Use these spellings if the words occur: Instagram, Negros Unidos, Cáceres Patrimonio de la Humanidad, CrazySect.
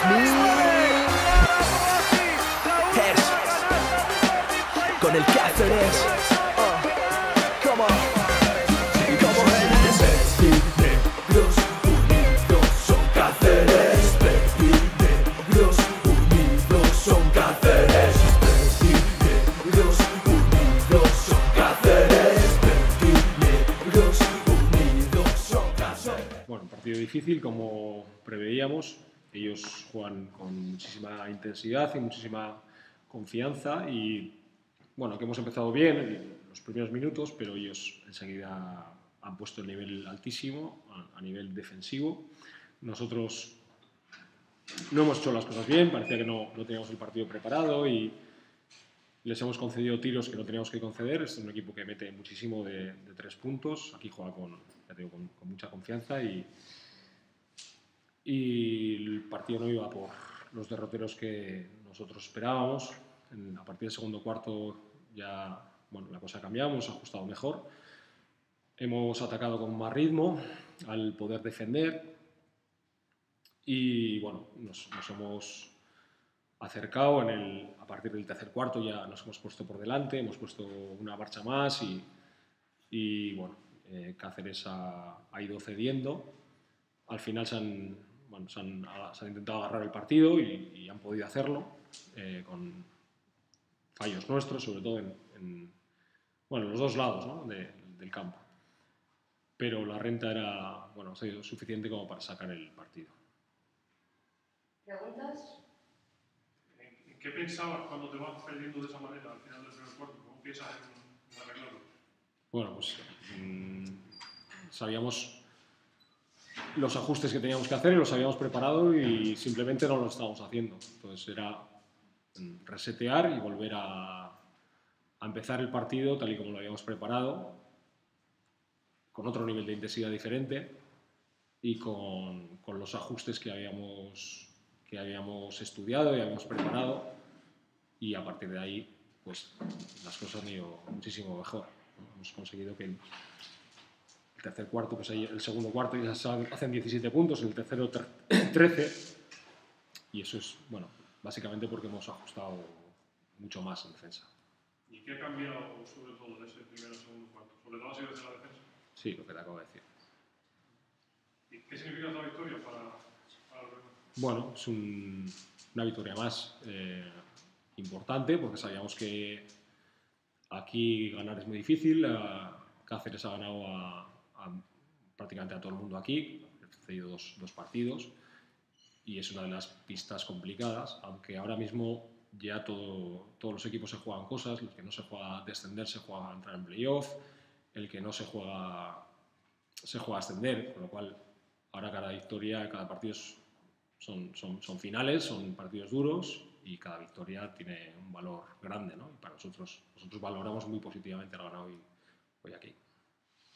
Con el Cáceres. Come on. Como Cáceres, Negros Unidos son Cáceres. Negros Unidos son Cáceres. Negros Unidos son Cáceres. Negros Unidos son Cáceres. Bueno, un partido difícil como preveíamos. Ellos juegan con muchísima intensidad y muchísima confianza y bueno, que hemos empezado bien los primeros minutos, pero ellos enseguida han puesto el nivel altísimo a nivel defensivo. Nosotros no hemos hecho las cosas bien, parecía que no teníamos el partido preparado y les hemos concedido tiros que no teníamos que conceder. Este es un equipo que mete muchísimo de 3 puntos. Aquí juega con mucha confianza y el partido no iba por los derroteros que nosotros esperábamos. A partir del segundo cuarto ya, bueno, la cosa ha cambiado, hemos ajustado mejor, hemos atacado con más ritmo al poder defender y bueno, nos hemos acercado a partir del tercer cuarto, ya nos hemos puesto por delante, hemos puesto una marcha más y bueno, Cáceres ha ido cediendo. Al final se han intentado agarrar el partido y han podido hacerlo con fallos nuestros, sobre todo en los dos lados, ¿no? del campo. Pero la renta era, bueno, suficiente como para sacar el partido. ¿Preguntas? ¿Qué pensabas cuando te vas perdiendo de esa manera al final del primer cuarto? ¿Cómo piensas en arreglarlo? Bueno, pues sabíamos los ajustes que teníamos que hacer y los habíamos preparado y simplemente no los estábamos haciendo. Entonces era resetear y volver a empezar el partido tal y como lo habíamos preparado, con otro nivel de intensidad diferente y con los ajustes que habíamos estudiado y habíamos preparado, y a partir de ahí pues las cosas han ido muchísimo mejor. Hemos conseguido que tercer cuarto, pues ahí el segundo cuarto ya hacen 17 puntos, el tercero 13, y eso es, bueno, básicamente porque hemos ajustado mucho más en defensa. ¿Y qué ha cambiado sobre todo de ese primer o segundo cuarto? ¿Sobre todo ha sido desde la defensa? Sí, lo que te acabo de decir. ¿Y qué significa esta victoria para el Real? Bueno, es una victoria más importante, porque sabíamos que aquí ganar es muy difícil. Cáceres ha ganado prácticamente a todo el mundo aquí, ha cedido dos partidos y es una de las pistas complicadas, aunque ahora mismo ya todos los equipos se juegan cosas, el que no se juega a descender se juega a entrar en playoff, el que no se juega a ascender, con lo cual ahora cada victoria, cada partido son finales, son partidos duros y cada victoria tiene un valor grande, ¿no? Y para nosotros valoramos muy positivamente el ganado hoy aquí.